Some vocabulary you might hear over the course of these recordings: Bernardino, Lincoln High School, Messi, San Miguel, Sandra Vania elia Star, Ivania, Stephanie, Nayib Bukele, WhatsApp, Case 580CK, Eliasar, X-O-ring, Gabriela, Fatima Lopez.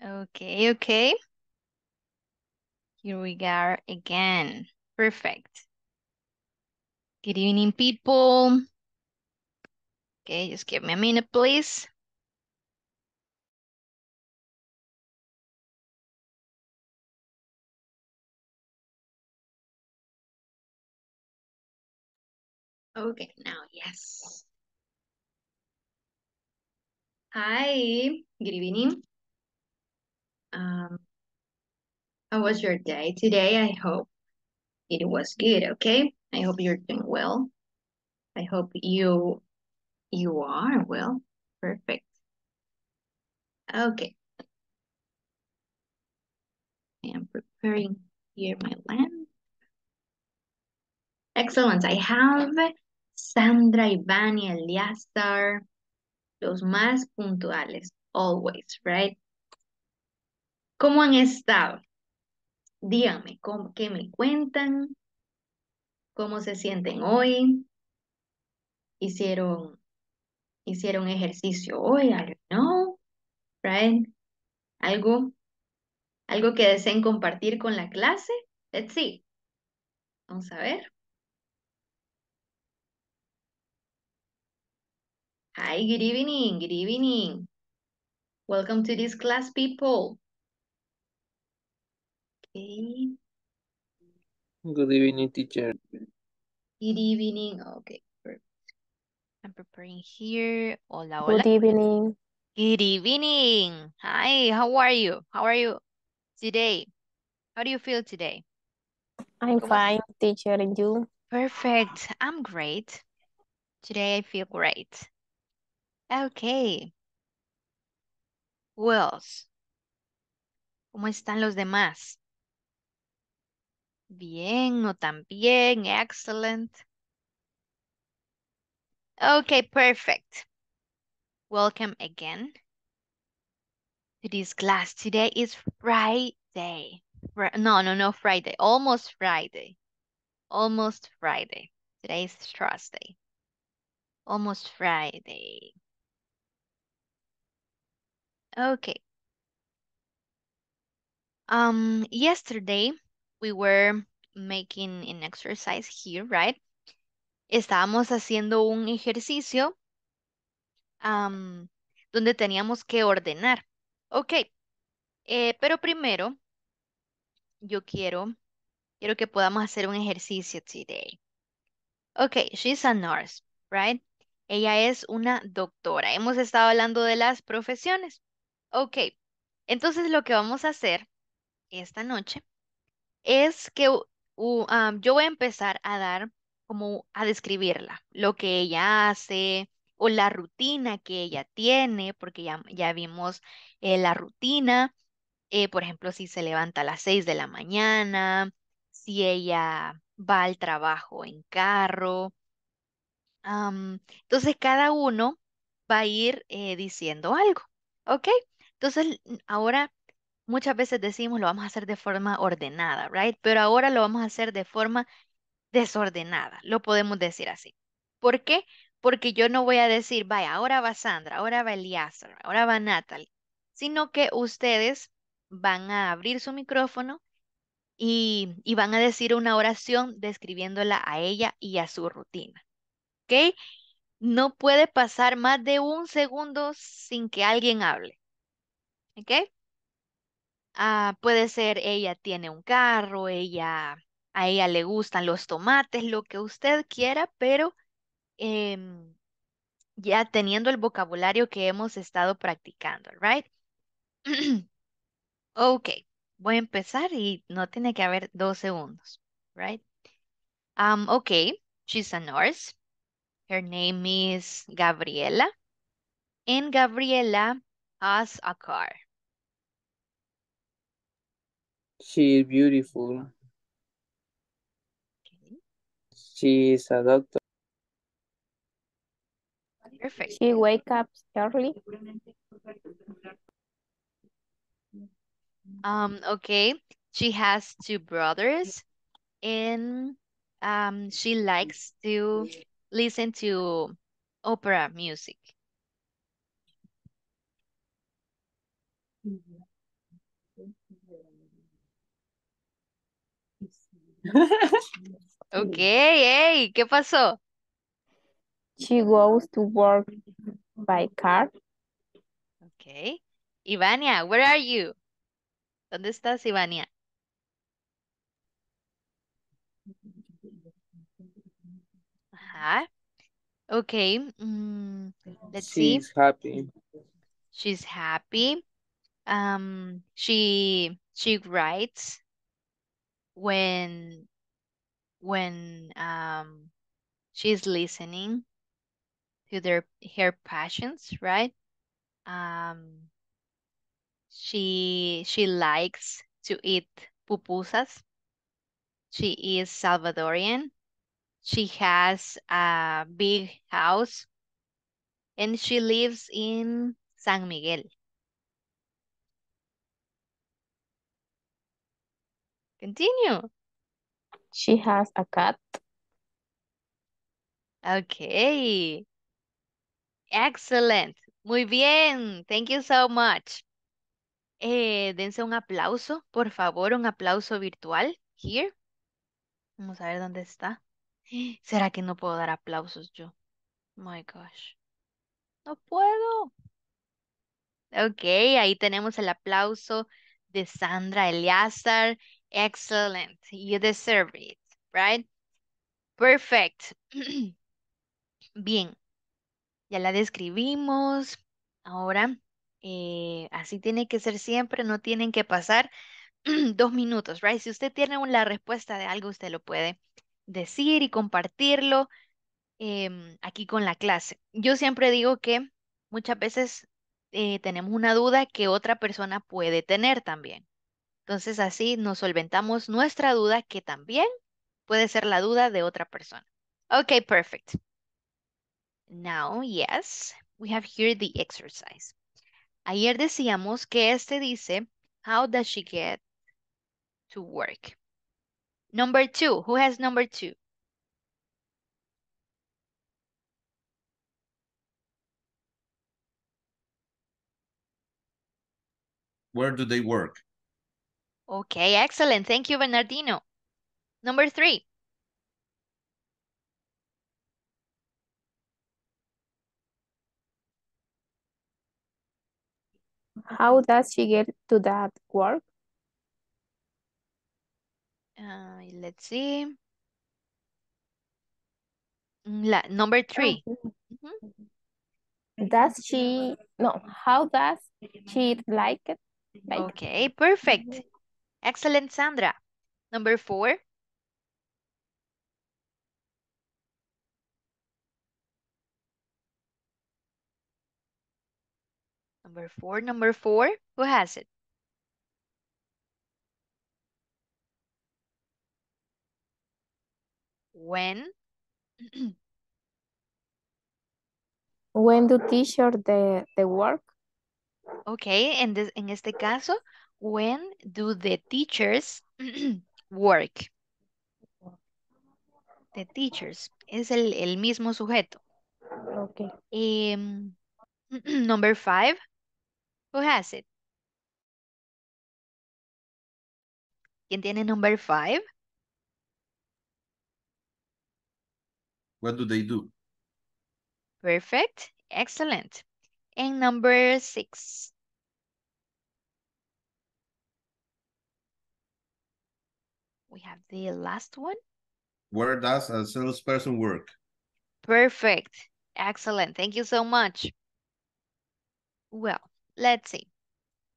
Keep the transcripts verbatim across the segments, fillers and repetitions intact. Okay, okay. Here we go again. Perfect. Good evening, people. Okay, just give me a minute, please. Okay, now, yes. Hi, good evening. Um, how was your day today? I hope it was good, okay? I hope you're doing well. I hope you you are well. Perfect. Okay. I am preparing here my lamp. Excellent. I have Sandra Vania elia Star. Los más puntuales, always, right? ¿Cómo han estado? Díganme, ¿cómo, ¿qué me cuentan? ¿Cómo se sienten hoy? ¿Hicieron, hicieron ejercicio hoy? I don't know, right? ¿Algo, algo que deseen compartir con la clase? Let's see. Vamos a ver. Hi, good evening, good evening. Welcome to this class, people. Okay. Good evening, teacher. Good evening. Okay, perfect. I'm preparing here. Hola, hola. Good evening. Good evening. Hi, how are you? How are you today? How do you feel today? I'm Come fine, on. Teacher, and you? Perfect. I'm great. Today I feel great. Okay. Who else? ¿Cómo están los demás? Bien, no tan bien, excellent. Okay, perfect. Welcome again to this class. Today is Friday. Fr no, no, no, Friday. Almost Friday. Almost Friday. Today is Thursday. Almost Friday. Okay. Um, yesterday we were making an exercise here, right? Estábamos haciendo un ejercicio um, donde teníamos que ordenar. Ok, eh, pero primero yo quiero, quiero que podamos hacer un ejercicio today. Ok, she's a nurse, right? Ella es una doctora. Hemos estado hablando de las profesiones. Ok, entonces lo que vamos a hacer esta noche es que uh, um, yo voy a empezar a dar como a describirla, lo que ella hace o la rutina que ella tiene, porque ya, ya vimos eh, la rutina, eh, por ejemplo, si se levanta a las seis de la mañana, si ella va al trabajo en carro. Um, entonces cada uno va a ir eh, diciendo algo, ¿ok? Entonces ahora muchas veces decimos lo vamos a hacer de forma ordenada, right? Pero ahora lo vamos a hacer de forma desordenada, lo podemos decir así. ¿Por qué? Porque yo no voy a decir, vaya, ahora va Sandra, ahora va Eliasar, ahora va Natalie, sino que ustedes van a abrir su micrófono y, y van a decir una oración describiéndola a ella y a su rutina, ¿ok? No puede pasar más de un segundo sin que alguien hable, ¿ok? Ah, puede ser ella tiene un carro, ella, a ella le gustan los tomates, lo que usted quiera, pero eh, ya teniendo el vocabulario que hemos estado practicando, right? Ok, voy a empezar y no tiene que haber dos segundos, right? Um, ok, she's a nurse. Her name is Gabriela. And Gabriela has a car. She is beautiful. Okay. She is a doctor. Perfect. She wakes up early. Um. Okay. She has two brothers, and um, she likes to listen to opera music. Okay, hey, ¿qué pasó? She goes to work by car. Okay. Ivania, where are you? ¿Dónde estás, Ivania? Ajá. Okay. Mm, let's see. She's happy. She's happy. Um, she she writes when when um she's listening to their her passions, right? Um, she she likes to eat pupusas. She is Salvadorian. She has a big house, and she lives in San Miguel. Continue. She has a cat. Okay. Excellent. Muy bien. Thank you so much. Eh, dense un aplauso, por favor, un aplauso virtual. Here. Vamos a ver dónde está. ¿Será que no puedo dar aplausos yo? Oh my gosh. No puedo. Ok, ahí tenemos el aplauso de Sandra Eliasar. Excellent. You deserve it, right? Perfect. Bien. Ya la describimos. Ahora, eh, así tiene que ser siempre. No tienen que pasar dos minutos, right? Si usted tiene la respuesta de algo, usted lo puede decir y compartirlo eh, aquí con la clase. Yo siempre digo que muchas veces eh, tenemos una duda que otra persona puede tener también. Entonces, así nos solventamos nuestra duda, que también puede ser la duda de otra persona. Okay, perfect. Now, yes, we have here the exercise. Ayer decíamos que este dice, how does she get to work? Number two, who has number two? Where do they work? Okay, excellent. Thank you, Bernardino. Number three. How does she get to that work? Uh, let's see. La, number three. Oh. Mm-hmm. Does she, no, how does she like it? Like, okay, perfect. Excellent, Sandra. Number four. Number four, number four. Who has it? When? When do teacher the, the work? Okay, en, de, en este caso, when do the teachers work? The teachers es el, el mismo sujeto. Okay. Um, number five, who has it? ¿Quién tiene number five? What do they do? Perfect. Excellent. And number six. We have the last one. Where does a salesperson work? Perfect. Excellent. Thank you so much. Well, let's see.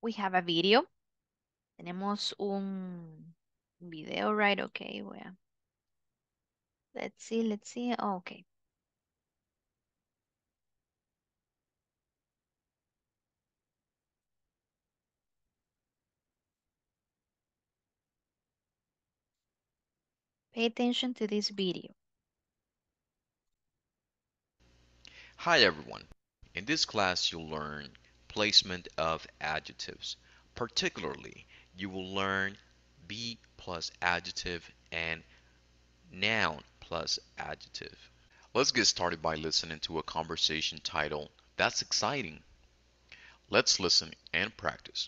We have a video. Tenemos un video, right? Okay, well. Let's see, let's see. Oh, okay. Pay attention to this video. Hi, everyone. In this class, you'll learn placement of adjectives. Particularly, you will learn be plus adjective and noun plus adjective. Let's get started by listening to a conversation titled, That's Exciting. Let's listen and practice.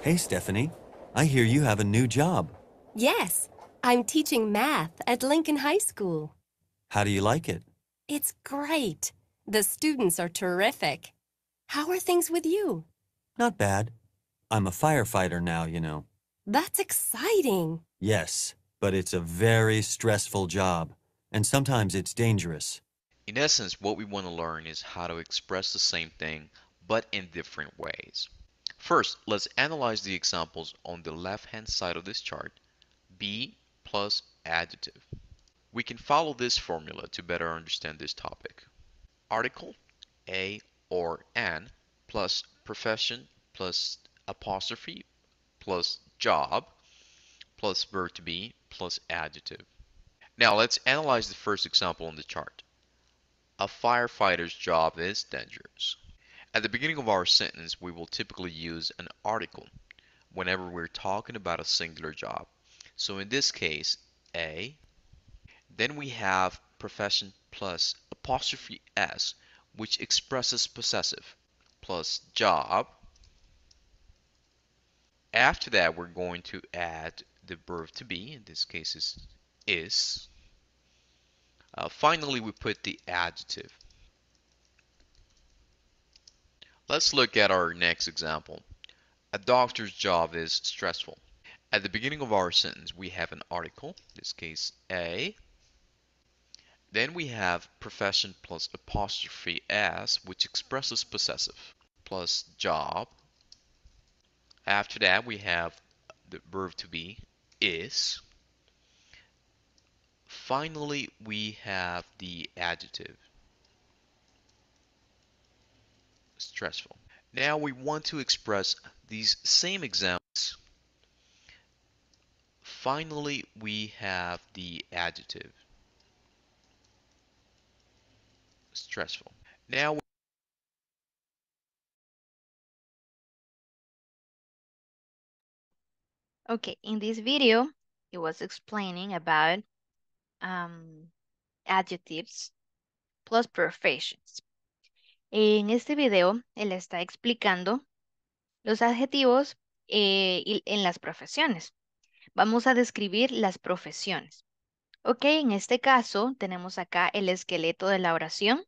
Hey, Stephanie, I hear you have a new job. Yes, I'm teaching math at Lincoln High School. How do you like it? It's great. The students are terrific. How are things with you? Not bad. I'm a firefighter now, you know. That's exciting. Yes, but it's a very stressful job, and sometimes it's dangerous. In essence, what we want to learn is how to express the same thing, but in different ways. First, let's analyze the examples on the left-hand side of this chart, be plus adjective. We can follow this formula to better understand this topic. Article, a or an, plus profession, plus apostrophe, plus job, plus verb to be, plus adjective. Now let's analyze the first example on the chart. A firefighter's job is dangerous. At the beginning of our sentence, we will typically use an article whenever we're talking about a singular job. So in this case, a. Then we have profession plus apostrophe s, which expresses possessive, plus job. After that, we're going to add the verb to be, in this case is is. Uh, finally, we put the adjective. Let's look at our next example. A doctor's job is stressful. At the beginning of our sentence, we have an article, in this case a. Then we have profession plus apostrophe s, which expresses possessive, plus job. After that, we have the verb to be, is. Finally, we have the adjective, stressful. Now we want to express these same examples. Finally, we have the adjective, stressful. Now we Okay, in this video, it was explaining about um, adjectives plus professions. En este video, él está explicando los adjetivos eh, en las profesiones. Vamos a describir las profesiones. Ok, en este caso, tenemos acá el esqueleto de la oración.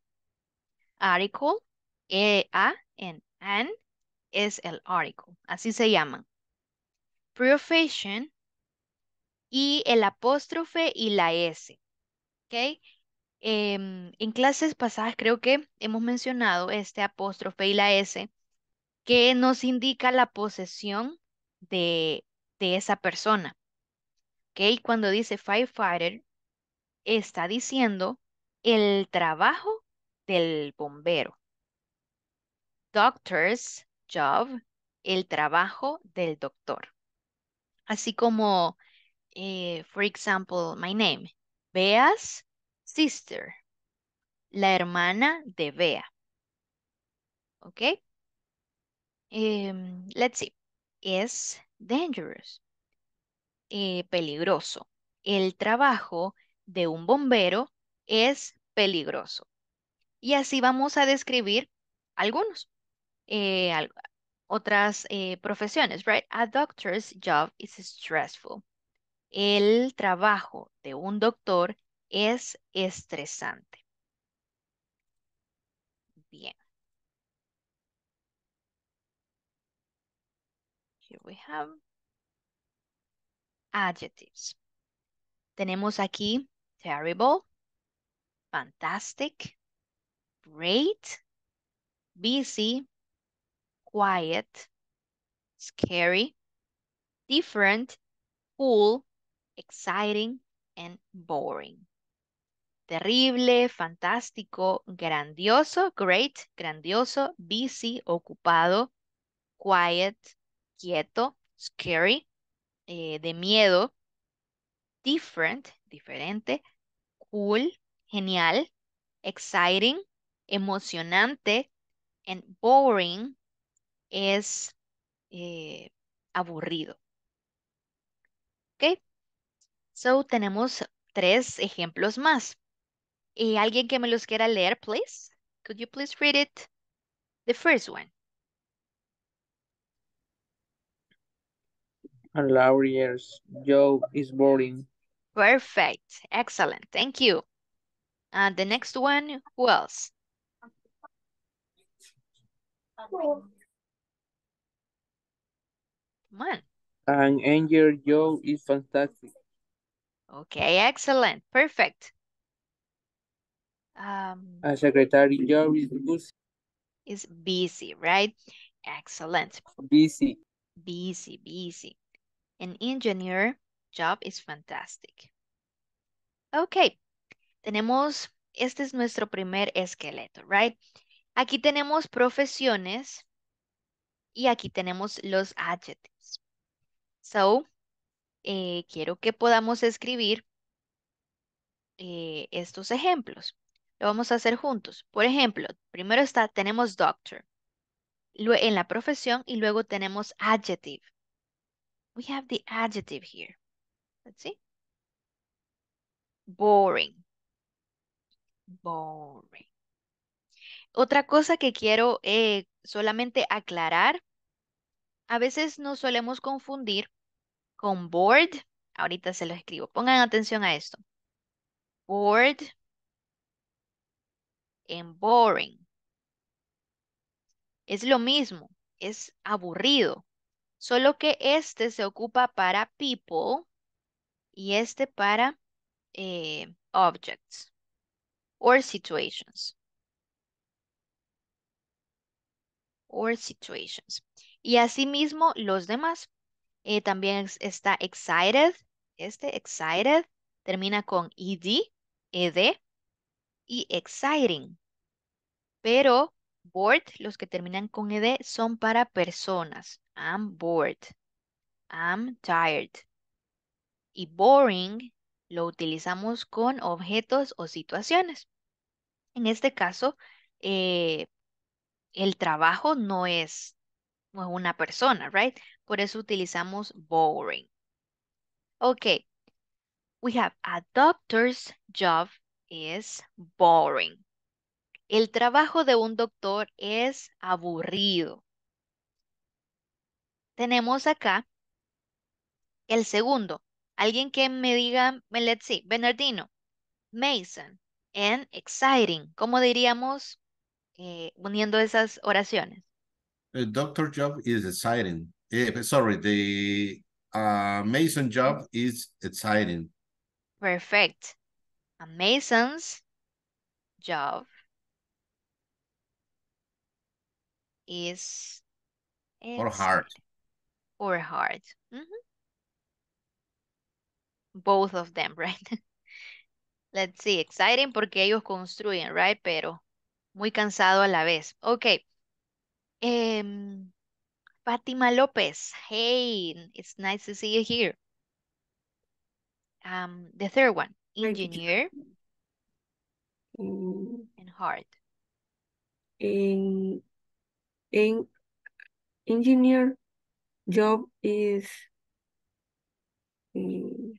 Article, e, a, en, an, es el article. Así se llaman. Profession y el apóstrofe y la S. ¿Okay? Eh, en clases pasadas creo que hemos mencionado este apóstrofe y la S que nos indica la posesión de, de esa persona. ¿Okay? Cuando dice firefighter está diciendo el trabajo del bombero. Doctor's job, el trabajo del doctor. Así como, eh, for example, my name, Bea's sister, la hermana de Bea. Okay? Um, let's see. Is dangerous. Eh, peligroso. El trabajo de un bombero es peligroso. Y así vamos a describir algunos. Eh, al Otras eh, profesiones, right? A doctor's job is stressful. El trabajo de un doctor es estresante. Bien. Here we have adjectives. Tenemos aquí terrible, fantastic, great, busy, quiet, scary, different, cool, exciting, and boring. Terrible, fantástico, grandioso, great, grandioso, busy, ocupado, quiet, quieto, scary, eh, de miedo, different, diferente, cool, genial, exciting, emocionante, and boring, es eh, aburrido. Ok. So, tenemos tres ejemplos más. Eh, ¿Alguien que me los quiera leer, please? Could you please read it? The first one. And Laurie's job is boring. Perfect. Excellent. Thank you. And the next one, who else? Cool. Come on. And Angel's job is fantastic. Okay, excellent. Perfect. Um, A secretary job is busy. Is busy, right? Excellent. Busy. Busy, busy. An engineer job is fantastic. Ok, tenemos, este es nuestro primer esqueleto, right? Aquí tenemos profesiones y aquí tenemos los adjectives. So, eh, quiero que podamos escribir eh, estos ejemplos. Lo vamos a hacer juntos. Por ejemplo, primero está, tenemos doctor en la profesión y luego tenemos adjective. We have the adjective here. Let's see. Boring. Boring. Otra cosa que quiero eh, solamente aclarar. A veces nos solemos confundir con bored. Ahorita se lo escribo. Pongan atención a esto. Bored and boring. Es lo mismo. Es aburrido. Solo que este se ocupa para people y este para eh, objects or situations. Or situations. Y asimismo los demás. Eh, también está excited. Este excited termina con ed, ed y exciting. Pero bored, los que terminan con ed son para personas. I'm bored. I'm tired. Y boring lo utilizamos con objetos o situaciones. En este caso, eh, el trabajo no es, no es una persona, right? Por eso utilizamos boring. Okay. We have a doctor's job is boring. El trabajo de un doctor es aburrido. Tenemos acá el segundo. Alguien que me diga, let's see, Bernardino, Mason, and exciting. ¿Cómo diríamos eh, uniendo esas oraciones? The doctor job is exciting. Eh, sorry, the uh, Mason job is exciting. Perfect. A Mason's job is exciting. Or hard. Or hard. Mm-hmm. Both of them, right? Let's see, exciting porque ellos construyen, right? Pero muy cansado a la vez. Okay. Um, Fatima Lopez. Hey, it's nice to see you here. Um, the third one, engineer um, and hard. In, in engineer. Job is um,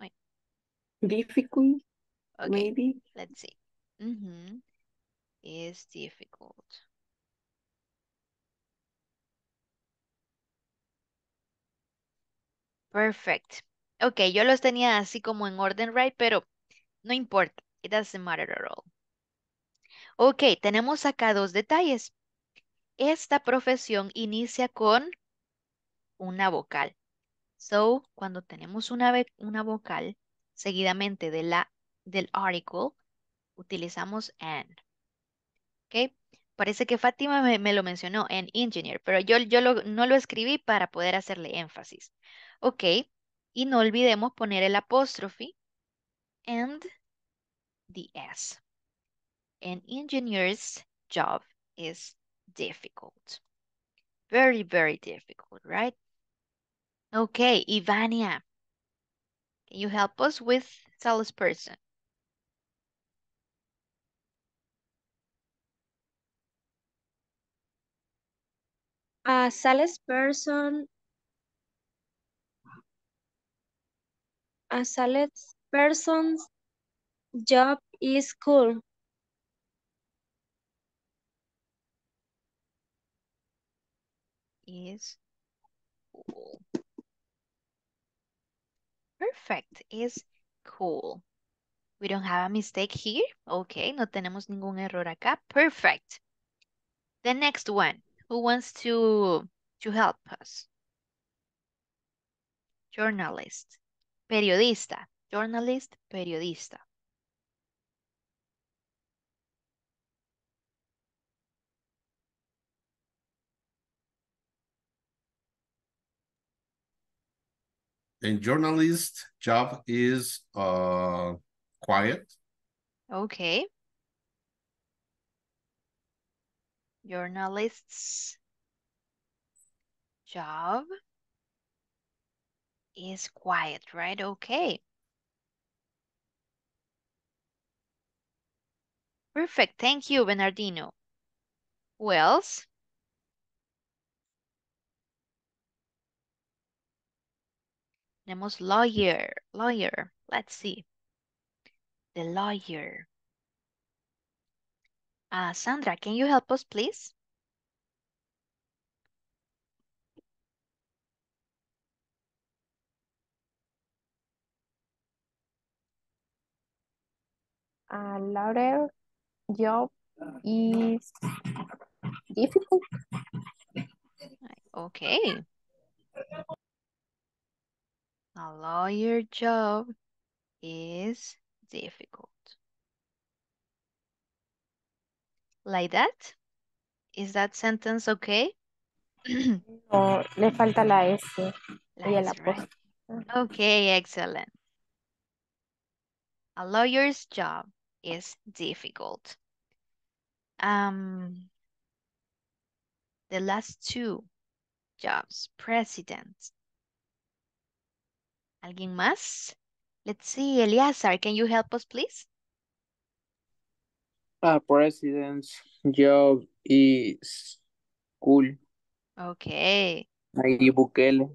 Wait. difficult, okay. Maybe. Let's see. Mm-hmm. Is difficult. Perfect. Ok, yo los tenía así como en orden, right? Pero no importa. It doesn't matter at all. Ok, tenemos acá dos detalles. Esta profesión inicia con una vocal. So, cuando tenemos una, una vocal, seguidamente de la, del article, utilizamos and. ¿Okay? Parece que Fátima me, me lo mencionó, an engineer, pero yo, yo lo, no lo escribí para poder hacerle énfasis. Ok, y no olvidemos poner el apóstrofe and the S. An engineer's job is difficult. Very, very difficult, right? Okay, Ivania, can you help us with salesperson? A salesperson, a salesperson's job is cool. Is perfect is cool. We don't have a mistake here. Okay, no tenemos ningún error acá. Perfect. The next one. Who wants to, to help us? Journalist. Periodista. Journalist, periodista. And journalist job is uh, quiet. Okay. Journalist's job is quiet, right? Okay. Perfect. Thank you, Bernardino. Who else? Tenemos lawyer, lawyer. Let's see. The lawyer. Uh, Sandra, can you help us, please? A lawyer job is difficult. Okay. A lawyer job is difficult. Like that? Is that sentence okay? No, le falta la S. La y S, right. Okay, excellent. A lawyer's job is difficult. Um, the last two jobs, president. ¿Alguien más? Let's see, Eliasar, can you help us, please? A president's job is cool. Okay. Nayib Bukele.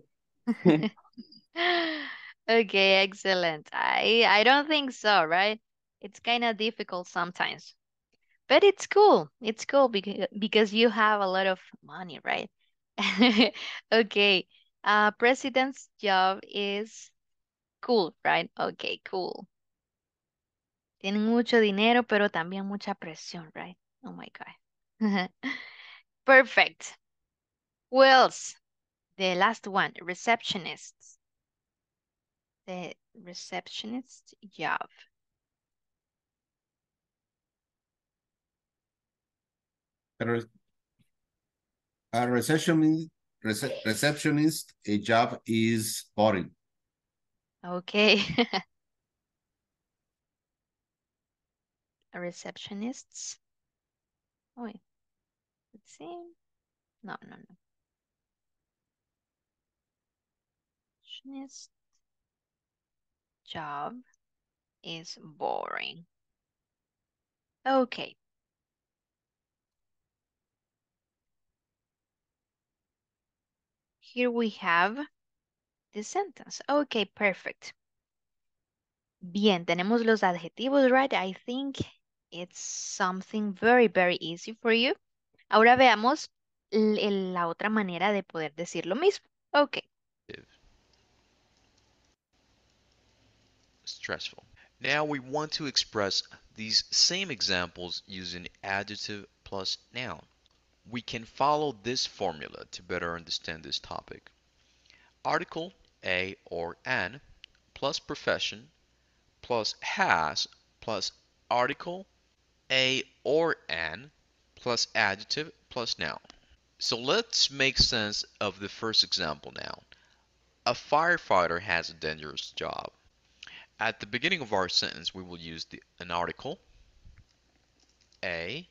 Okay, excellent. I, I don't think so, right? It's kind of difficult sometimes. But it's cool. It's cool because, because you have a lot of money, right? Okay. Uh, president's job is cool, right? Okay, cool. Tienen mucho dinero, pero también mucha presión, right? Oh my God. Perfect. Who else? The last one, receptionist. The receptionist job. A receptionist, receptionist, a job is boring. Okay. A receptionist's. Oh, wait. Let's see. No, no, no. Receptionist job is boring. Okay. Here we have this sentence. Okay, perfect. Bien, tenemos los adjetivos, right? I think it's something very, very easy for you. Ahora veamos la otra manera de poder decir lo mismo. Okay. Stressful. Now we want to express these same examples using adjective plus noun. We can follow this formula to better understand this topic. Article, a or an, plus profession, plus has, plus article, a or an, plus adjective, plus noun. So let's make sense of the first example now. A firefighter has a dangerous job. At the beginning of our sentence, we will use the, an article, a.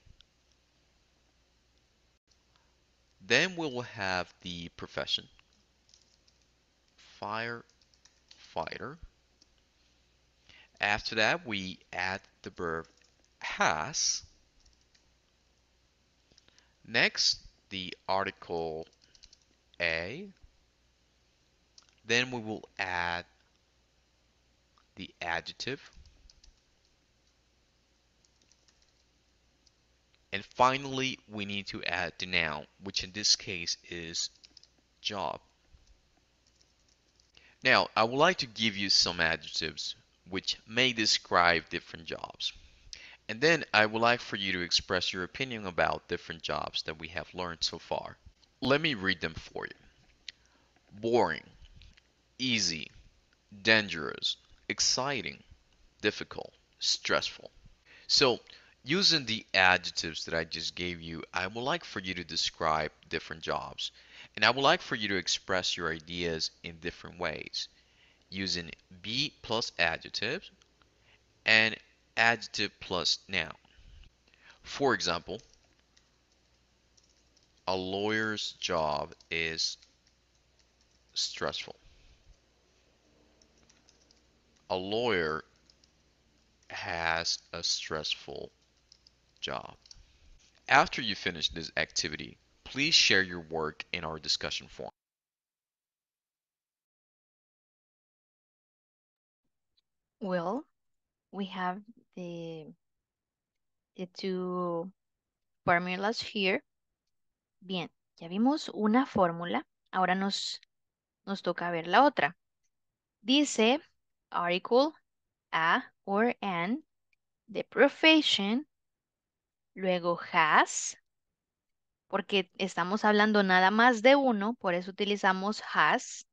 Then we will have the profession, firefighter. After that, we add the verb has. Next, the article a. Then we will add the adjective. And finally, we need to add the noun, which in this case is job. Now, I would like to give you some adjectives which may describe different jobs. And then I would like for you to express your opinion about different jobs that we have learned so far. Let me read them for you. Boring, easy, dangerous, exciting, difficult, stressful. So, using the adjectives that I just gave you, I would like for you to describe different jobs. And I would like for you to express your ideas in different ways, using be plus adjectives and adjective plus noun. For example, a lawyer's job is stressful. A lawyer has a stressful job. After you finish this activity, please share your work in our discussion forum. Well, we have the, the two formulas here. Bien, ya vimos una fórmula. Ahora nos, nos toca ver la otra. Dice, article, a or an, the profession, luego has, porque estamos hablando nada más de uno, por eso utilizamos has,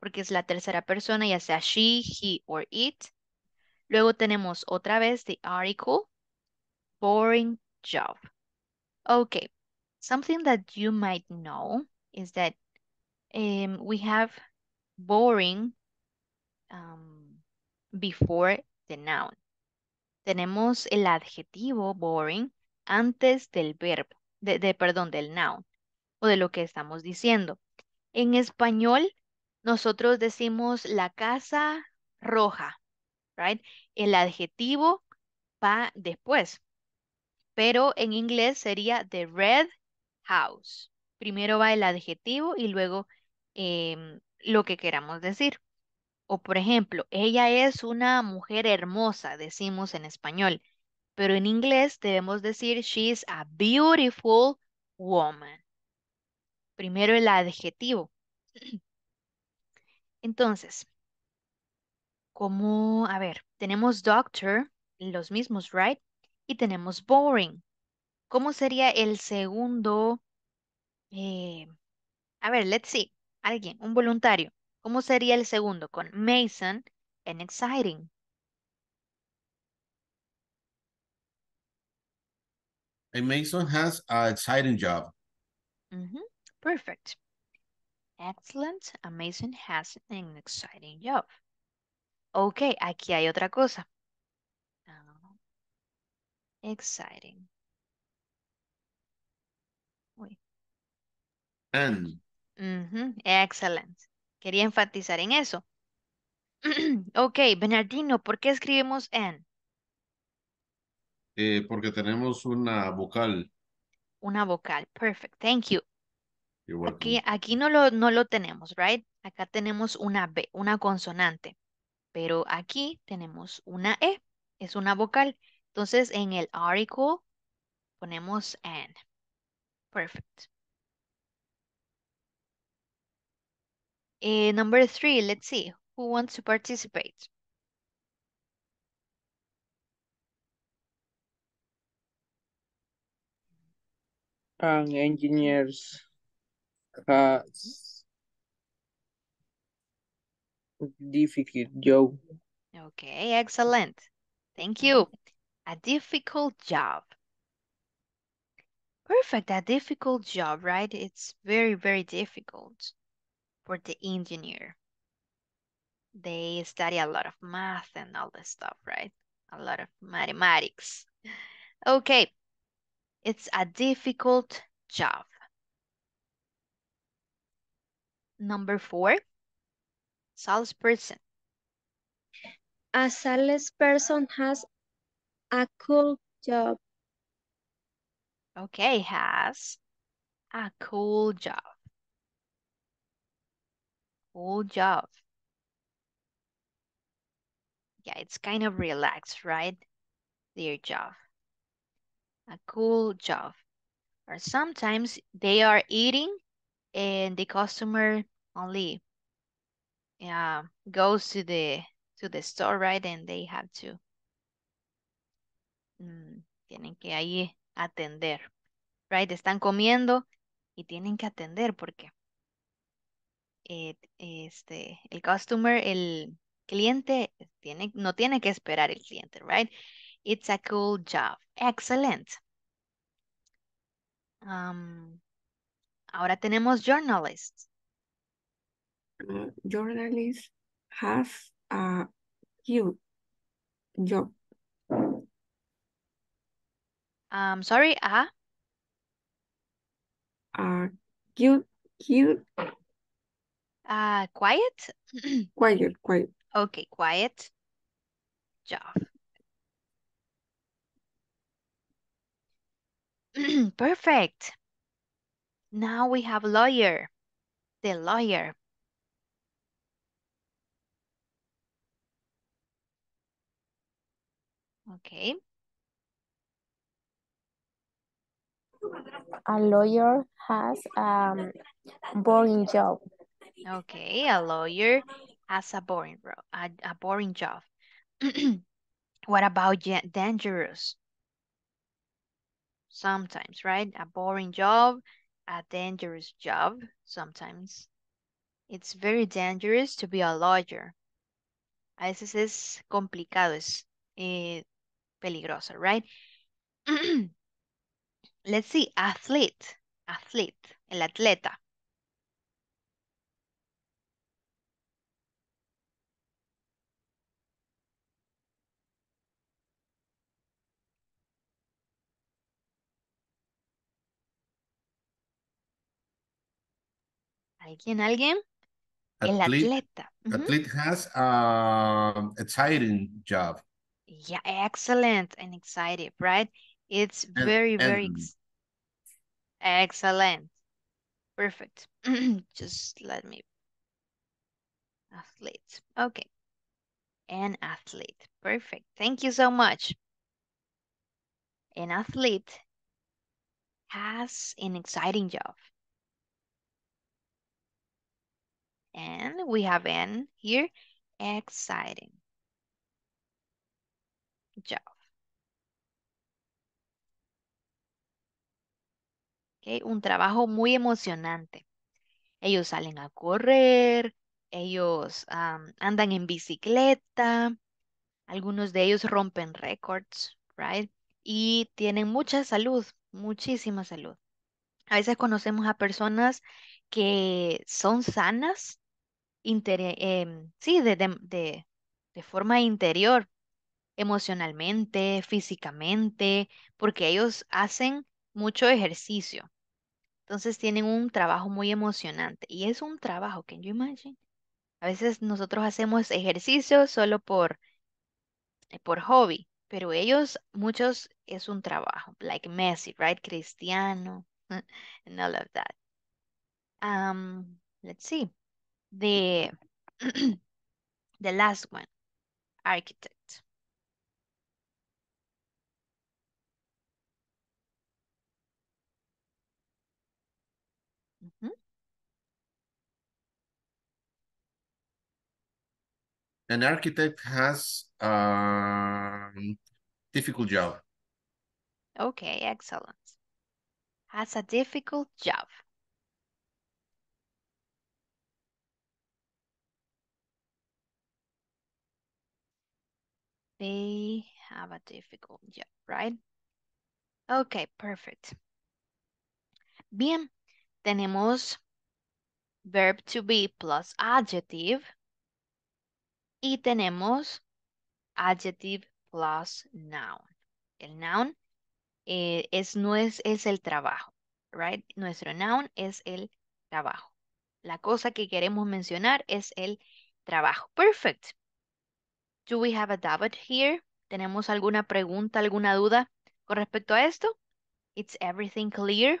porque es la tercera persona, ya sea she, he, or it. Luego tenemos otra vez the article, boring job. Okay, something that you might know is that um, we have boring um, before the noun. Tenemos el adjetivo boring antes del verbo, de, de, perdón, del noun o de lo que estamos diciendo. En español, nosotros decimos la casa roja. Right? El adjetivo va después, pero en inglés sería the red house. Primero va el adjetivo y luego eh, lo que queramos decir. O por ejemplo, ella es una mujer hermosa, decimos en español, pero en inglés debemos decir she is a beautiful woman. Primero el adjetivo. Entonces, como, a ver, tenemos doctor, los mismos, right? Y tenemos boring. ¿Cómo sería el segundo? Eh, a ver, let's see. Alguien, un voluntario. ¿Cómo sería el segundo? Con Mason and exciting. A Mason has an exciting job. Mm-hmm. Perfect. Excellent. A Mason has an exciting job. Ok, aquí hay otra cosa. Oh. Exciting. Uy. And. Uh-huh. Excellent. Quería enfatizar en eso. Ok, Bernardino, ¿por qué escribimos and? Eh, porque tenemos una vocal. Una vocal, perfect, thank you. Aquí, aquí no, lo, no lo tenemos, right? Acá tenemos una B, una consonante. Pero aquí tenemos una E, es una vocal. Entonces, en el article ponemos an. Perfect. Eh, number three, let's see. Who wants to participate? An engineer has... difficult job. Okay, excellent. Thank you. A difficult job. Perfect. A difficult job, right? It's very, very difficult for the engineer. They study a lot of math and all this stuff, right? A lot of mathematics. Okay. It's a difficult job. Number four. Salesperson. A salesperson has a cool job. Okay, has a cool job. Cool job. Yeah, it's kind of relaxed, right? Their job. A cool job. Or sometimes they are eating and the customer only uh, goes to the to the store, right? And they have to mm, tienen que ahí atender, right? Están comiendo y tienen que atender porque eh, este el customer, el cliente tiene no tiene que esperar el cliente, right? It's a cool job. Excellent. Um, ahora tenemos journalists. Uh, journalists have a huge job. Um, sorry, uh-huh. Uh, cute, cute. Uh, quiet? quiet, quiet. Okay, quiet job. Perfect. Now we have lawyer. The lawyer. Okay. A lawyer has a boring job. Okay, a lawyer has a boring ro a, a boring job. What about dangerous? Sometimes, right? A boring job, a dangerous job. Sometimes it's very dangerous to be a lawyer. A veces es complicado, es eh, peligroso, right? Let's see, athlete, athlete, el atleta. ¿Alguien, alguien? El atleta. Athlete has an exciting job. Yeah, excellent and exciting, right? It's very, and, very and... Ex excellent. Perfect. Just let me. Athlete. Okay. An athlete. Perfect. Thank you so much. An athlete has an exciting job. And we have an here, exciting job. Okay, un trabajo muy emocionante. Ellos salen a correr, ellos um, andan en bicicleta, algunos de ellos rompen récords, right? Y tienen mucha salud, muchísima salud. A veces conocemos a personas que son sanas, Inter eh, sí, de, de, de, de forma interior, emocionalmente, físicamente, porque ellos hacen mucho ejercicio. Entonces tienen un trabajo muy emocionante. Y es un trabajo, can you imagine? A veces nosotros hacemos ejercicio solo por, eh, por hobby, pero ellos, muchos, es un trabajo. Like Messi, right? Cristiano, and all of that. Um, let's see. The, the last one, architect. Mm-hmm. An architect has a difficult job. Okay, excellent. Has a difficult job. They have a difficult job, right? Okay, perfect. Bien, tenemos verb to be plus adjective y tenemos adjective plus noun. El noun eh, es, no es, es el trabajo, right? Nuestro noun es el trabajo. La cosa que queremos mencionar es el trabajo. Perfect. Do we have a doubt here? ¿Tenemos alguna pregunta, alguna duda con respecto a esto? Is everything clear?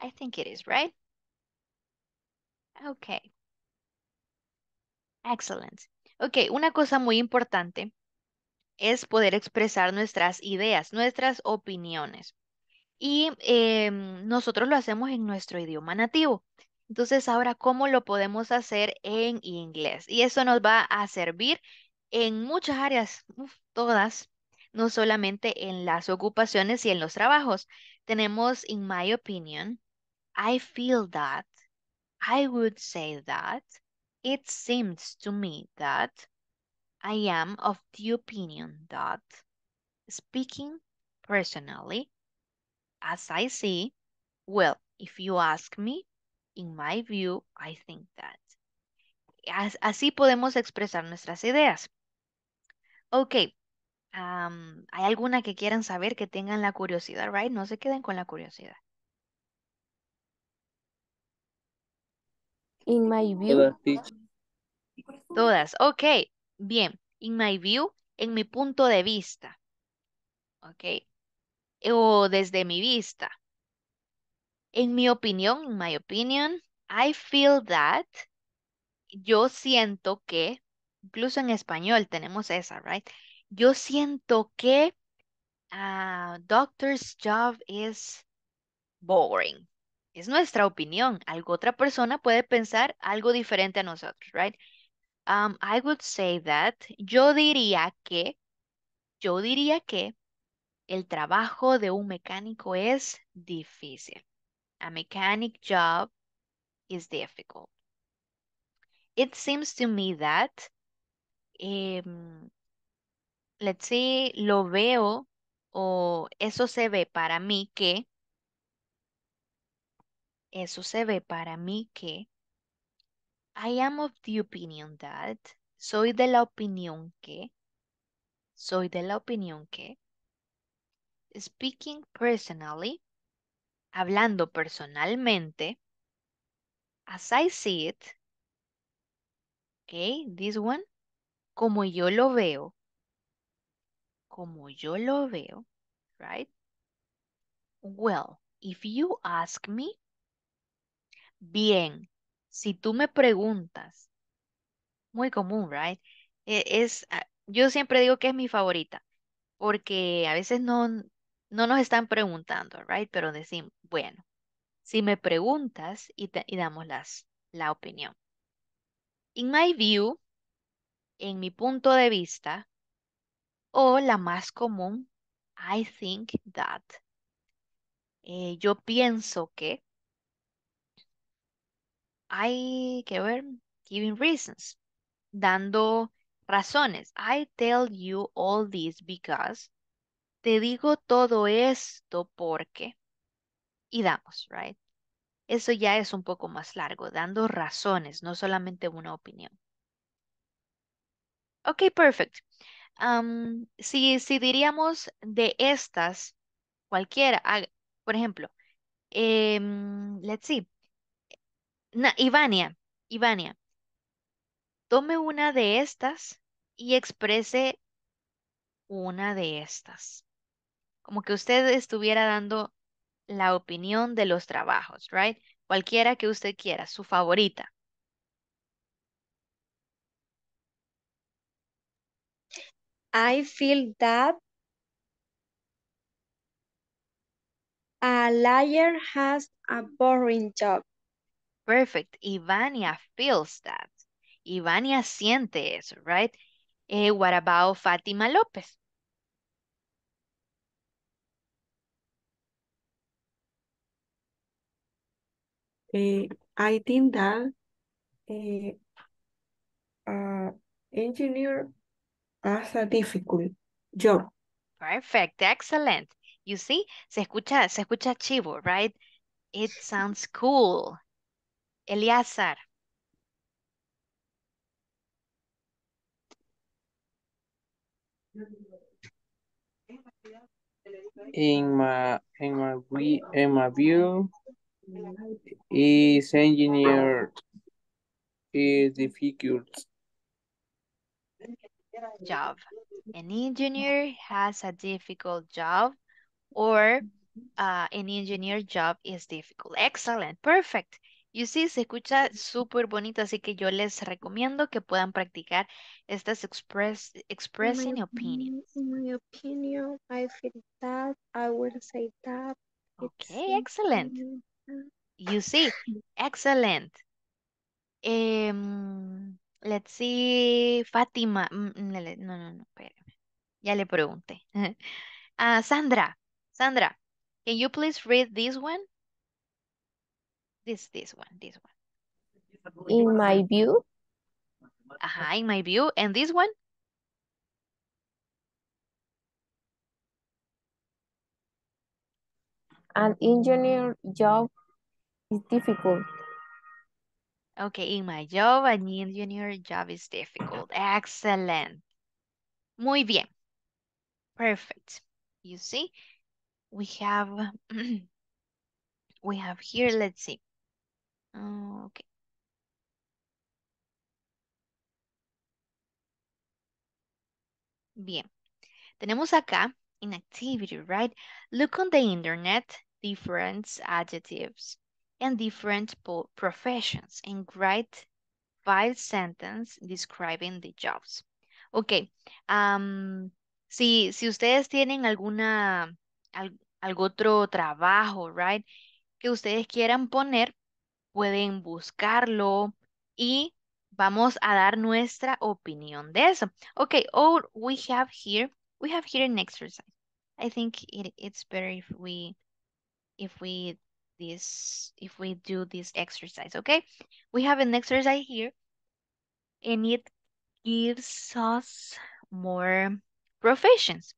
I think it is, right? Okay. Excellent. Okay, una cosa muy importante es poder expresar nuestras ideas, nuestras opiniones. Y eh, nosotros lo hacemos en nuestro idioma nativo. Entonces, ahora, ¿cómo lo podemos hacer en inglés? Y eso nos va a servir en muchas áreas, uf, todas, no solamente en las ocupaciones y en los trabajos. Tenemos, in my opinion, I feel that, I would say that, it seems to me that, I am of the opinion that, speaking personally, as I see, well, if you ask me, in my view, I think that. As, así podemos expresar nuestras ideas. Ok. Um, ¿Hay alguna que quieran saber, que tengan la curiosidad, right? No se queden con la curiosidad. In my view. Todas. Ok. Bien. In my view, en mi punto de vista. Ok. O desde mi vista. En mi opinión, in my opinion, I feel that, yo siento que, incluso en español tenemos esa, right? Yo siento que uh, doctor's job is boring. Es nuestra opinión. Algo otra persona puede pensar algo diferente a nosotros, right? Um, I would say that, yo diría que, yo diría que el trabajo de un mecánico es difícil. A mechanic job is difficult. It seems to me that, um, let's see, lo veo, o eso se ve para mí que, eso se ve para mí que, I am of the opinion that, soy de la opinión que, soy de la opinión que, speaking personally, hablando personalmente, as I see it, okay, this one, como yo lo veo, como yo lo veo, right? Well, if you ask me, bien, si tú me preguntas, muy común, right? Es, yo siempre digo que es mi favorita, porque a veces no... No nos están preguntando, right? Pero decimos, bueno, si me preguntas y, te, y damos las, la opinión. In my view, en mi punto de vista, o la más común, I think that. Eh, yo pienso que, hay que ver, giving reasons, dando razones. I tell you all this because. Te digo todo esto porque, y damos, right? Eso ya es un poco más largo, dando razones, no solamente una opinión. Ok, perfect. Um, si, si diríamos de estas, cualquiera, por ejemplo, eh, let's see, no, Ivania, Ivania, tome una de estas y exprese una de estas. Como que usted estuviera dando la opinión de los trabajos, right? Cualquiera que usted quiera, su favorita. I feel that a liar has a boring job. Perfect. Ivania feels that. Ivania siente eso, right? Eh, what about Fatima Lopez? Uh, I think that an uh, uh, engineer has a difficult job. Perfect, excellent. You see, se escucha, se escucha chivo, right? It sounds cool. Eliasar. In my in my in my view. Is engineer is difficult job. An engineer has a difficult job, or uh, an engineer job is difficult. Excellent, perfect. You see, se escucha súper bonito, así que yo les recomiendo que puedan practicar estas express, expressing opinions. In my opinion, I feel that, I will say that. Okay, excellent. You see, excellent. Um, let's see, Fátima. No, no, no, espérame. Ya le pregunté. Uh, Sandra, Sandra, can you please read this one? This, this one, this one. In my view. Uh-huh, in my view. And this one? An engineer job is difficult. Okay, in my job, an engineer job is difficult. Excellent. Muy bien. Perfect. You see, we have, we have here, let's see. Okay. Bien. Tenemos acá, in activity, right? Look on the internet, different adjectives and different professions and write five sentences describing the jobs. Ok, um, si, si ustedes tienen alguna, al, algún otro trabajo, right, que ustedes quieran poner, pueden buscarlo y vamos a dar nuestra opinión de eso. Ok, all we have here, we have here an exercise. I think it, it's better if we, if we, this if we do this exercise. Okay, we have an exercise here and it gives us more professions,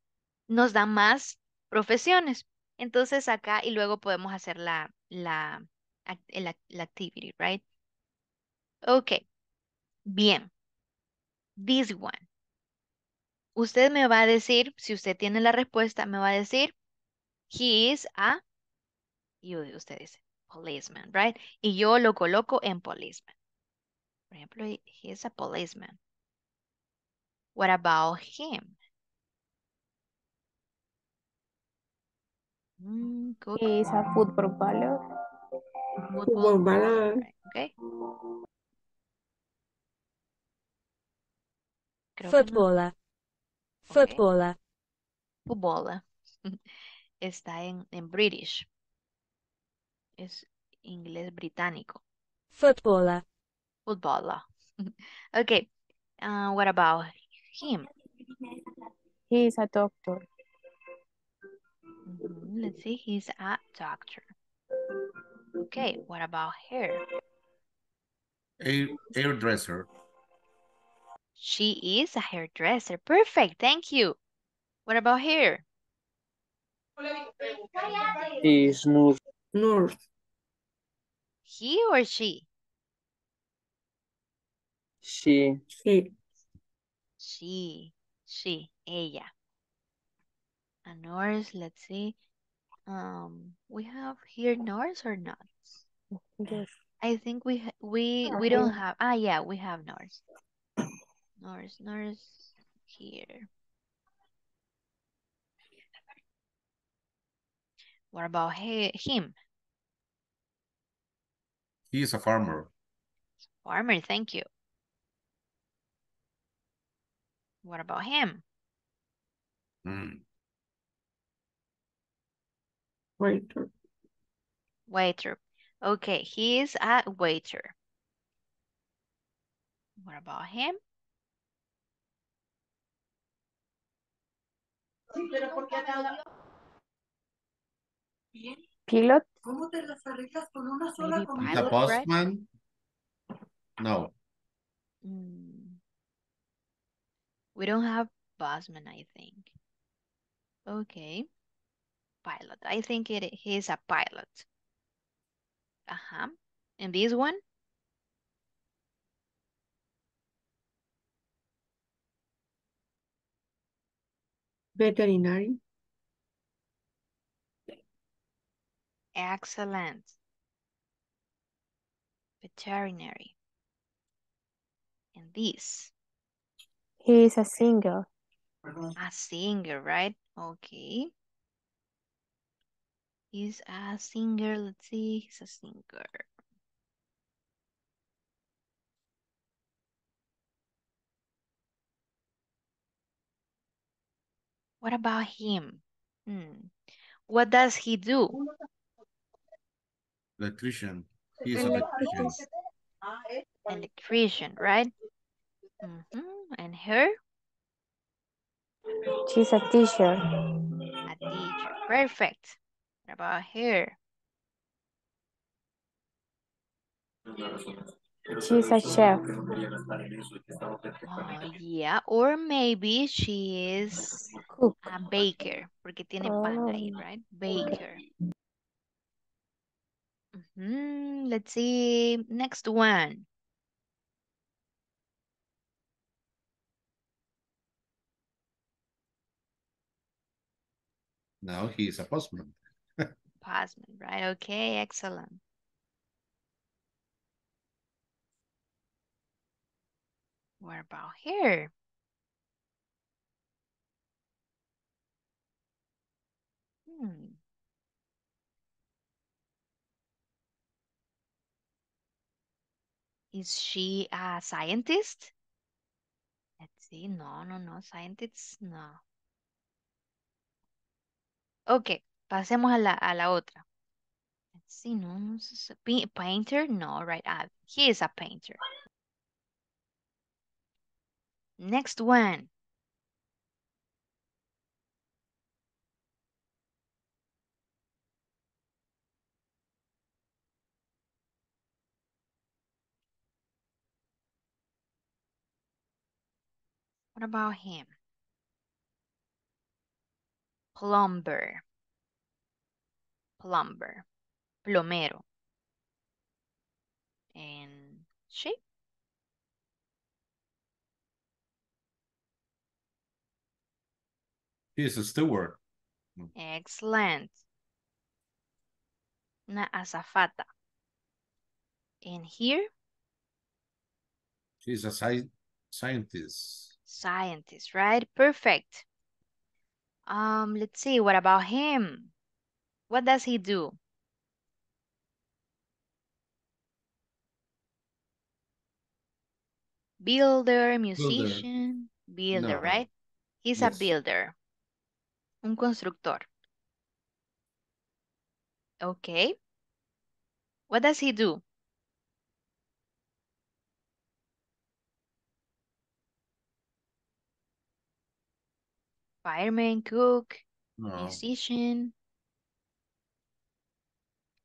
nos da más profesiones. Entonces acá y luego podemos hacer la la la, la activity, right? Okay, bien. This one, usted me va a decir, si usted tiene la respuesta, me va a decir he is a, y usted dice policeman, right? Y yo lo coloco en policeman. Por ejemplo, he is a policeman. What about him? Mm, he is a football player. Football player. Right. Okay. Creo footballer. No. Okay. Footballer. Footballer. Está en, en British. Es inglés británico. Footballer. Footballer. Okay. Uh, what about him? He is a doctor. Mm-hmm. Let's see. He's a doctor. Okay. What about her? A hairdresser. She is a hairdresser. Perfect. Thank you. What about her? He is nurse. Nurse. He or she? She. She. She. She. Ella. A nurse, let's see. Um, we have here nurse or not? Yes. I think we we we don't have. Ah, yeah, we have nurse. Nurse, nurse here. What about he, him? He is a farmer. Farmer, thank you. What about him? Mm. Waiter. Waiter. Okay, he is a waiter. What about him? Pilot. The postman? No. Mm. We don't have postman, I think. Okay. Pilot. I think it he's a pilot. Uh-huh. And this one? Veterinary. Excellent. Veterinary. And this? He is a singer. A singer, right? Okay. He's a singer. Let's see. He's a singer. What about him? Hmm. What does he do? Electrician. He is an electrician. Electrician, right? Mm-hmm. And her? She's a teacher. A teacher. Perfect. What about her? She's a chef. Oh, yeah, or maybe she is cook. A baker. Porque tiene oh. pan ahí, right? Baker. Mm-hmm. Let's see. Next one. Now he is a postman. Postman, right? Okay, excellent. What about here? Hmm. Is she a scientist? Let's see. No, no, no. Scientists, no. Okay. Pasemos a la, a la otra. Let's see. No, no. Painter? No, right. Uh, he is a painter. Next one. What about him? Plumber. Plumber. Plomero. And she? He's a steward. Excellent. Una azafata. And here? She's a sci scientist. Scientist, right? Perfect. Um, let's see. What about him? What does he do? Builder, musician, builder, builder no. right? He's yes. a builder. Un constructor. Okay. What does he do? Fireman, cook, no. musician,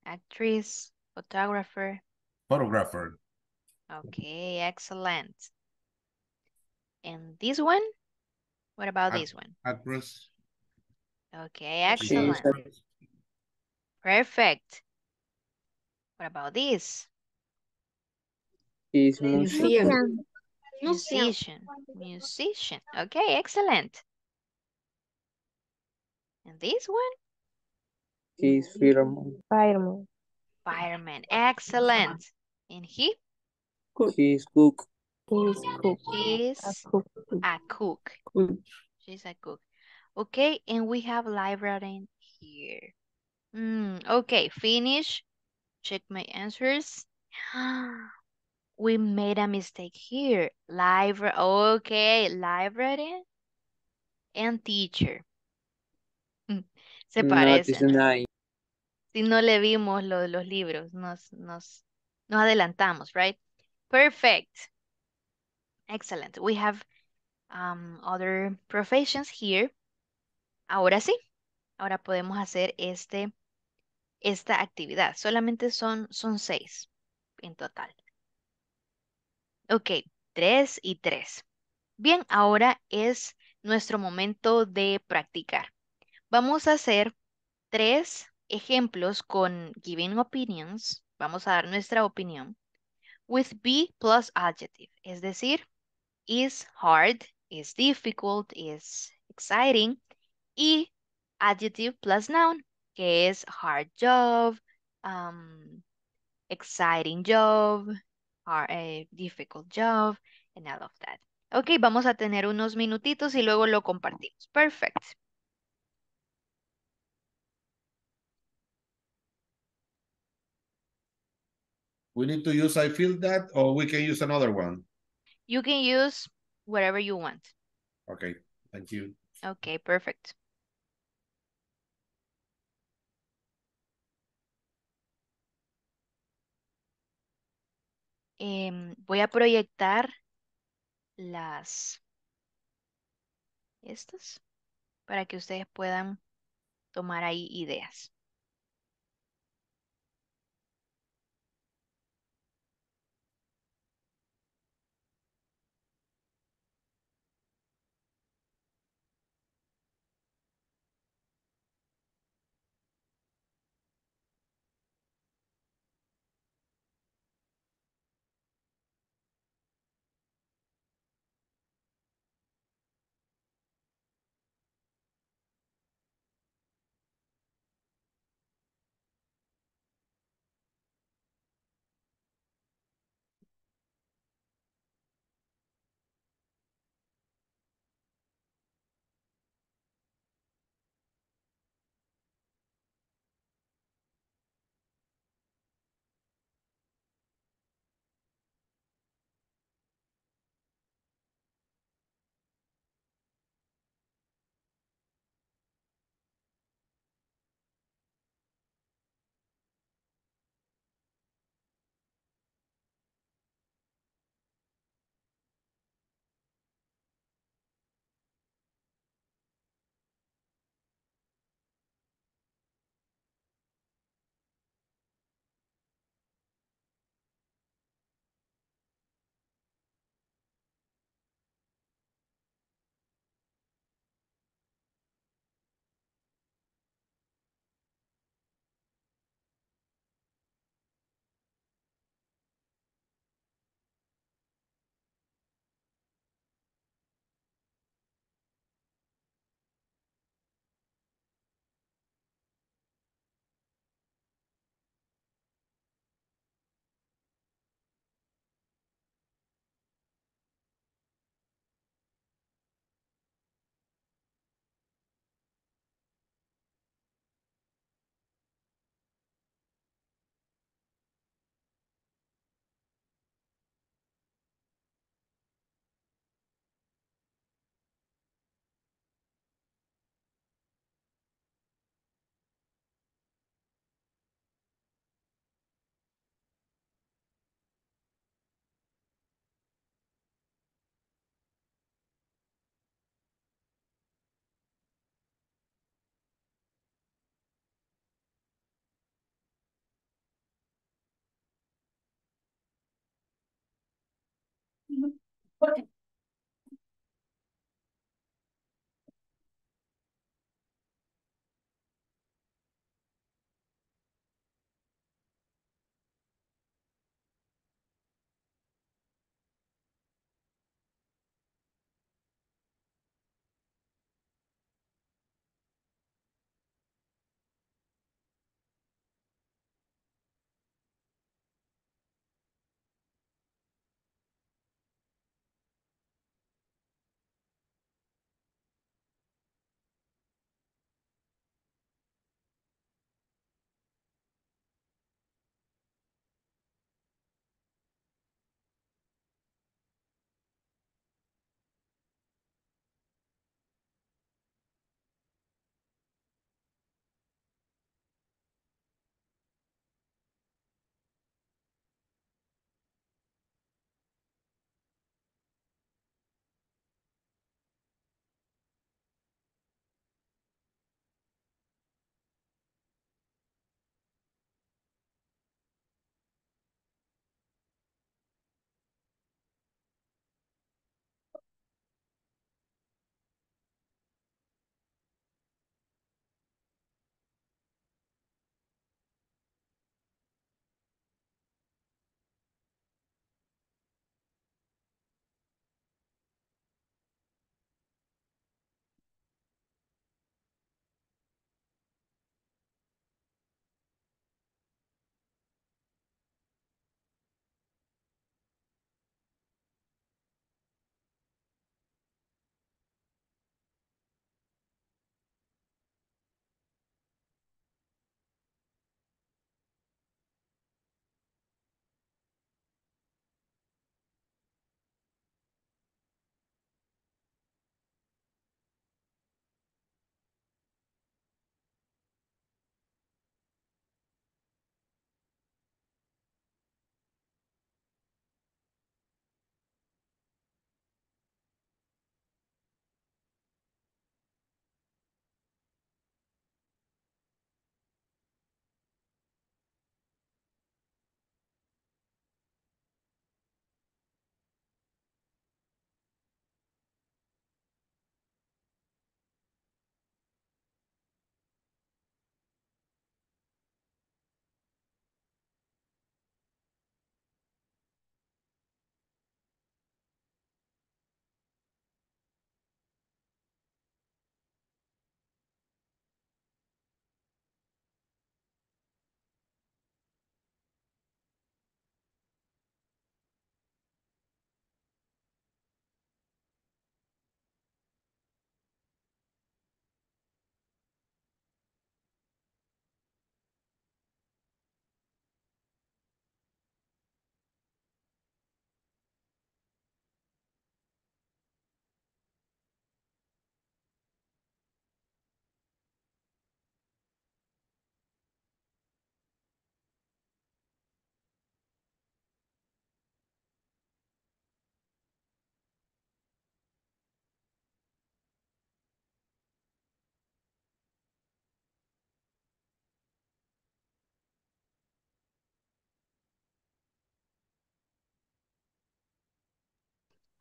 actress, photographer. Photographer. Okay, excellent. And this one? What about Act this one? Actress. Okay, excellent. Perfect. What about this? Is musician. Musician. Musician. Okay, excellent. And this one? He's fireman. Fireman. Fireman. Excellent. And he? Cook. He's cook. He's cook. He's a cook. A cook. cook. She's a cook. Okay, and we have librarian here. Mm, okay, finish. Check my answers. We made a mistake here. Libra okay, librarian and teacher. Se parecen. No, si no le vimos lo, los libros, nos, nos, nos adelantamos, right? Perfect. Excellent. We have um, other professions here. Ahora sí, ahora podemos hacer este, esta actividad. Solamente son, son seis en total. Ok, tres y tres. Bien, ahora es nuestro momento de practicar. Vamos a hacer tres ejemplos con giving opinions. Vamos a dar nuestra opinión. With be plus adjective. Es decir, is hard, is difficult, is exciting. Y adjective plus noun, que es hard job, um, exciting job, hard, eh, difficult job, and all of that. Ok, vamos a tener unos minutitos y luego lo compartimos. Perfect. We need to use I feel that, or we can use another one. You can use whatever you want. Okay, thank you. Okay, perfect. Em, voy a proyectar las, estas, para que ustedes puedan tomar ahí ideas. Porque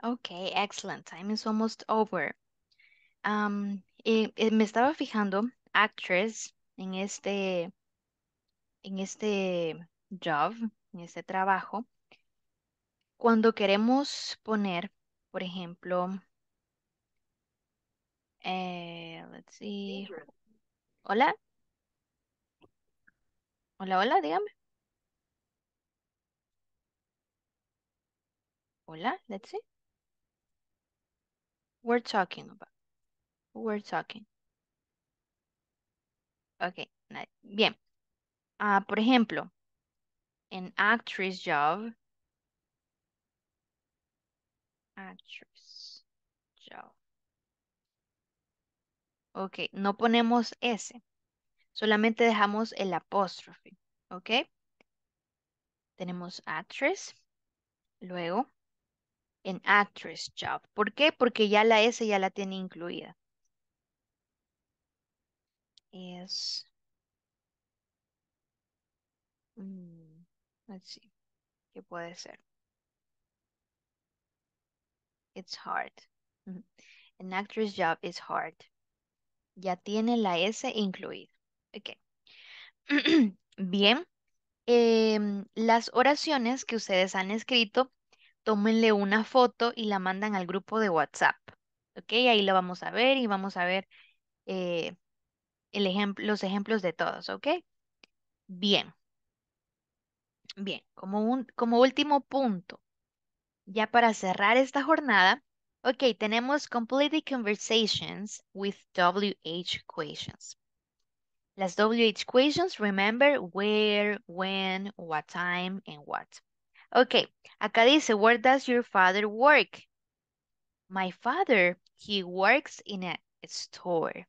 Okay, excellent. Time is almost over. Um, y- y me estaba fijando, actress, en este, en este job, en este trabajo, cuando queremos poner, por ejemplo, eh, let's see, Teacher. hola, hola, hola, dígame, hola, let's see, we're talking about, we're talking. Okay, na- bien. Ah, por ejemplo, an actress job, actress job. Ok, no ponemos S, solamente dejamos el apóstrofe, ¿ok? Tenemos actress, luego en actress job. ¿Por qué? Porque ya la S ya la tiene incluida. Es, mm, let's see, ¿qué puede ser? It's hard. Ujú. An actress job is hard. Ya tiene la S incluida. Ok. Bien. Em, las oraciones que ustedes han escrito, tómenle una foto y la mandan al grupo de WhatsApp. Ok, ahí lo vamos a ver y vamos a ver eh, el ejem- los ejemplos de todos. Ok, bien, bien. Como, un, como último punto, ya para cerrar esta jornada, ok, tenemos complete the conversations with W H questions. Las W H questions, remember where, when, what time, and what. Ok, acá dice, where does your father work? My father, he works in a store.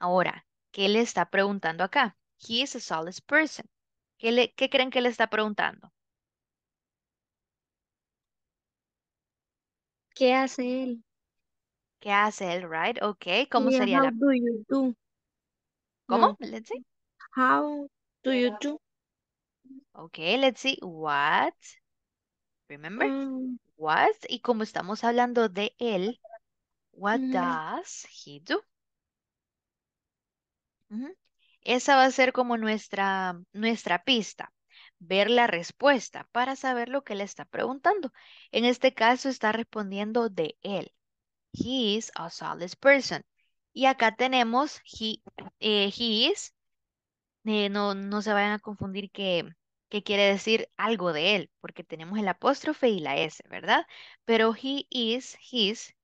Ahora, ¿qué le está preguntando acá? He is a solid person. ¿Qué, le- qué creen que le está preguntando? ¿Qué hace él? ¿Qué hace él, right? Ok, ¿cómo Yeah, sería how la... do you do? ¿Cómo? No. Let's see. How do you do? Ok, let's see. What? Remember? Um, What? Y como estamos hablando de él, what mm, does he do? Ujú. Esa va a ser como nuestra, nuestra pista, ver la respuesta para saber lo que le está preguntando. En este caso está respondiendo de él. He is a solid person. Y acá tenemos he, eh, he is. eh, no, no se vayan a confundir que, que quiere decir algo de él, porque tenemos el apóstrofe y la S, ¿verdad? Pero he is, his,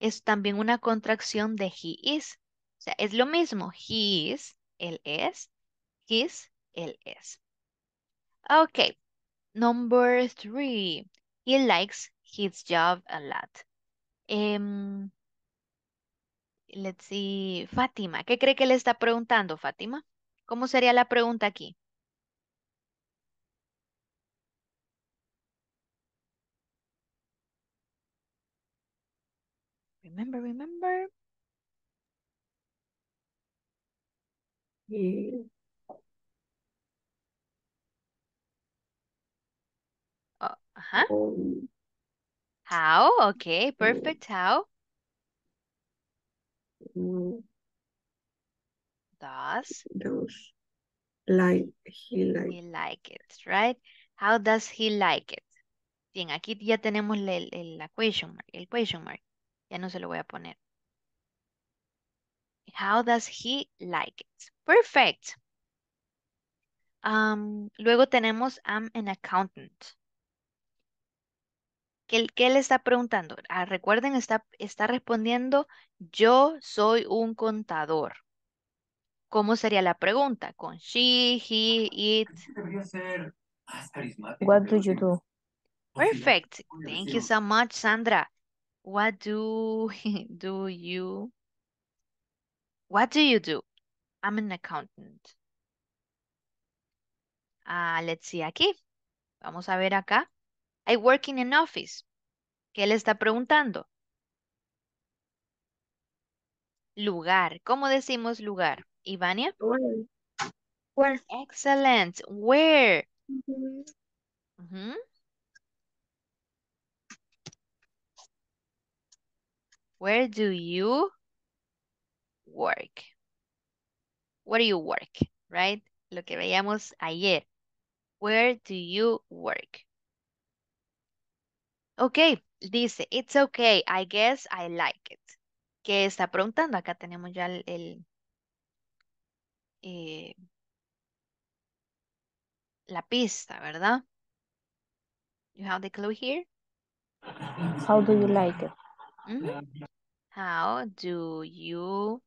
es también una contracción de he is. O sea, es lo mismo. He is, él es, his, él es. Ok, number three. He likes his job a lot. Em, Let's see, Fátima, ¿qué cree que le está preguntando, Fátima? ¿Cómo sería la pregunta aquí? Remember, remember. Yeah. Oh, ajá. Um, How? Okay, mm, perfect. How mm, does Those like he like he like it, right? How does he like it? Bien, aquí ya tenemos la- el, el, la question mark, el question mark. Ya no se lo voy a poner. How does he like it? Perfect. Am, luego tenemos I'm an accountant. ¿Qué, qué le está preguntando? Ah, recuerden, está, está respondiendo yo soy un contador. ¿Cómo sería la pregunta? Con she, he, it. Debería ser más carismático, What do pero you sí, do? posible, Perfect. muy Thank you agresivo. so much, Sandra. What do do you what do you do? I'm an accountant. Ah, let's see aquí. Vamos a ver acá. I work in an office. ¿Qué le está preguntando? Lugar. ¿Cómo decimos lugar? Ivania. Where? Where? Excellent. Where? Mhm. Ujú. Where do you work? Where do you work, right? Lo que veíamos ayer. Where do you work? Ok, dice, it's okay, I guess I like it. ¿Qué está preguntando? Acá tenemos ya el... el eh, la pista, ¿verdad? You have the clue here. How do you like it? Mm-hmm. How do you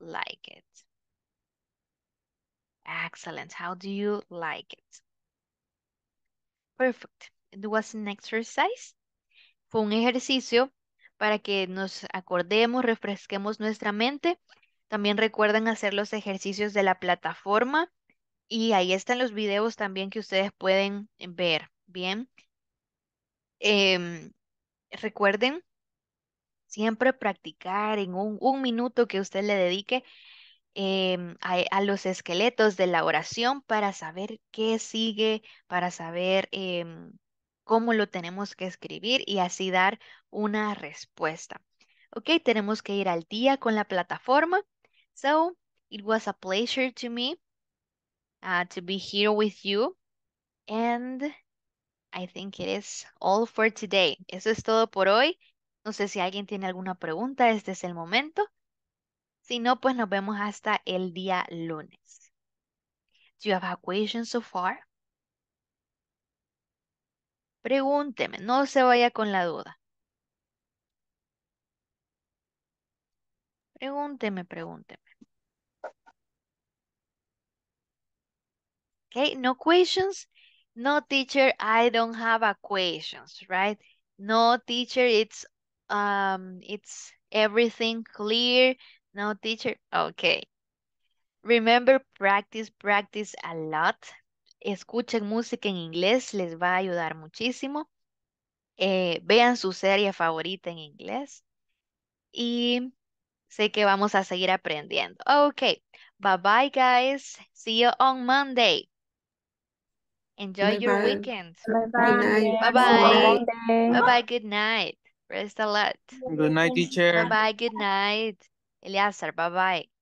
like it? Excellent. How do you like it? Perfect. It was an exercise. Fue un ejercicio para que nos acordemos, refresquemos nuestra mente. También recuerden hacer los ejercicios de la plataforma. Y ahí están los videos también que ustedes pueden ver. Bien. Eh, recuerden siempre practicar en un, un minuto que usted le dedique eh, a, a los esqueletos de la oración para saber qué sigue, para saber eh, cómo lo tenemos que escribir y así dar una respuesta. Ok, tenemos que ir al día con la plataforma. So, it was a pleasure to me uh, to be here with you. And I think it is all for today. Eso es todo por hoy. No sé si alguien tiene alguna pregunta. Este es el momento. Si no, pues nos vemos hasta el día lunes. Do you have a question so far? Pregúnteme. No se vaya con la duda. Pregúnteme, pregúnteme. Okay, no questions. No, teacher, I don't have a questions, right? No, teacher, it's um, it's everything clear. No, teacher, okay. Remember, practice, practice a lot. Escuchen música en inglés, les va a ayudar muchísimo. Eh, vean su serie favorita en inglés. Y sé que vamos a seguir aprendiendo. Okay, bye-bye, guys. See you on Monday. Enjoy bye your bye. Weekend. Bye-bye. Bye-bye. Bye-bye. Good night. Rest a lot. Good night, teacher. Bye-bye. Good night. Eliasar, bye-bye.